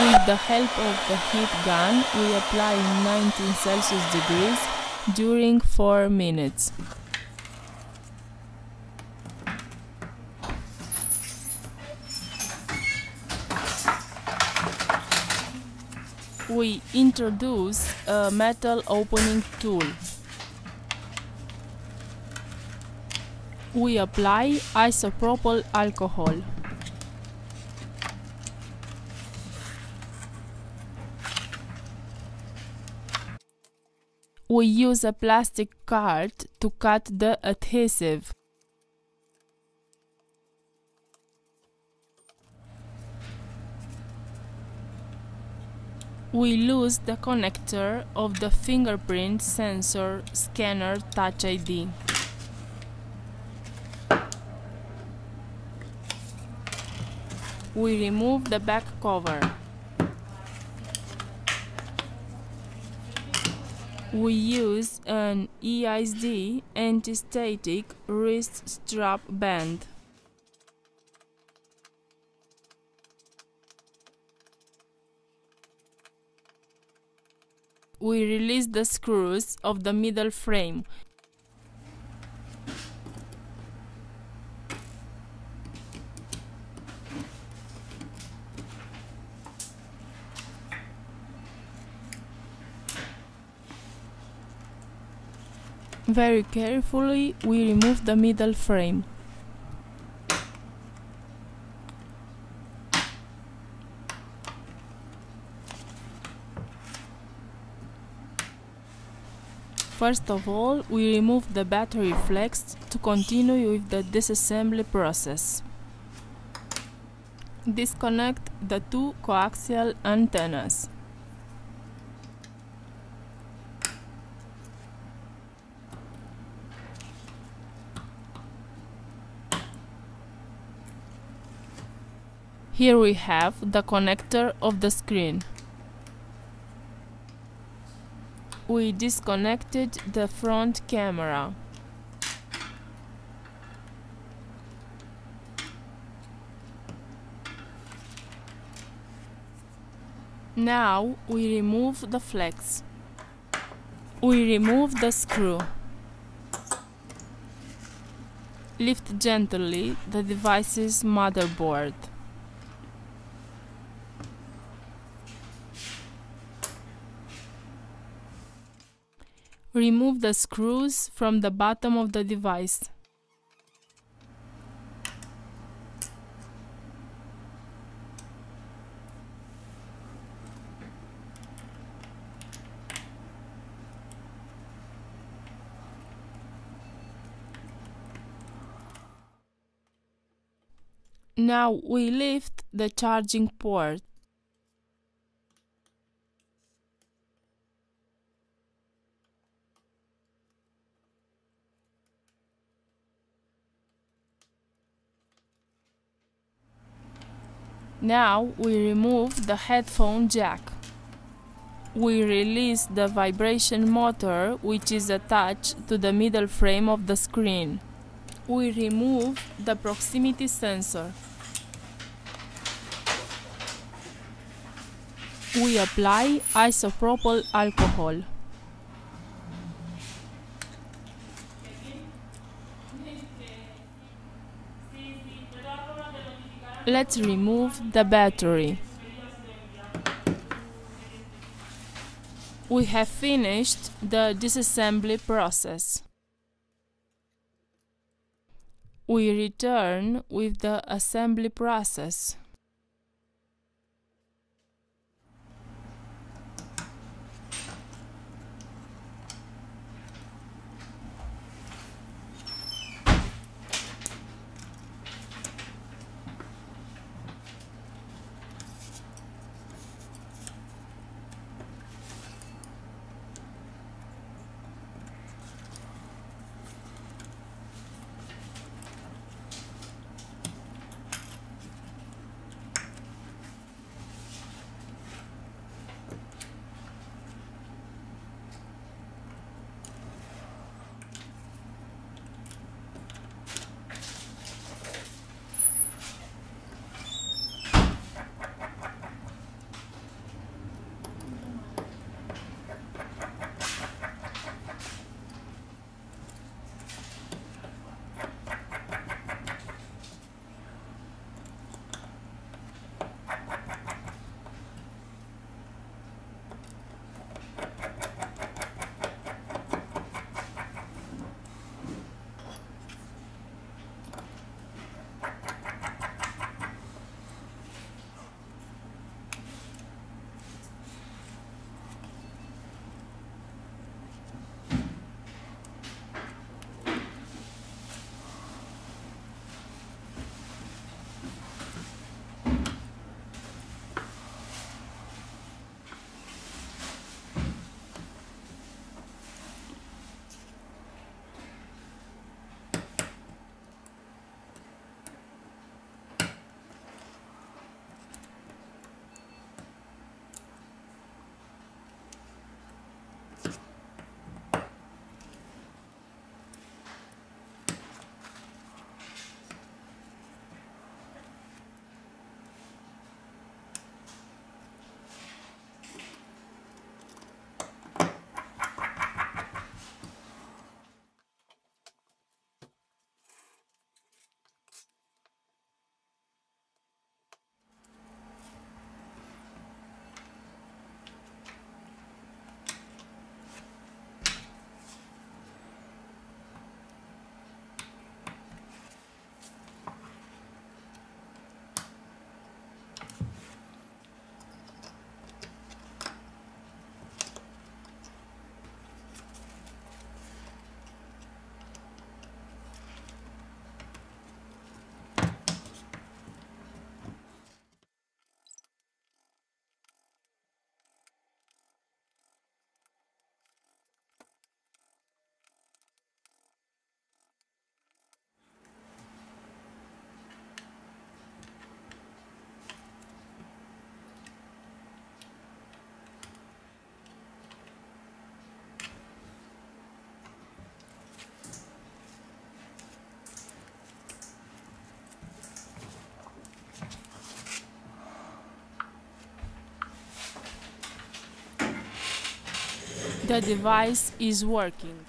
With the help of the heat gun, we apply 19 Celsius degrees during 4 minutes. We introduce a metal opening tool. We apply isopropyl alcohol. We use a plastic card to cut the adhesive. We lose the connector of the fingerprint sensor scanner Touch ID. We remove the back cover. We use an EISD anti-static wrist strap band. We release the screws of the middle frame. Very carefully, we remove the middle frame. First of all, we remove the battery flex to continue with the disassembly process. Disconnect the two coaxial antennas. Here we have the connector of the screen. We disconnected the front camera. Now we remove the flex. We remove the screw. Lift gently the device's motherboard. Remove the screws from the bottom of the device. Now we lift the charging port. Now we remove the headphone jack. We release the vibration motor, which is attached to the middle frame of the screen. We remove the proximity sensor. We apply isopropyl alcohol. Let's remove the battery. We have finished the disassembly process. We return with the assembly process. The device is working.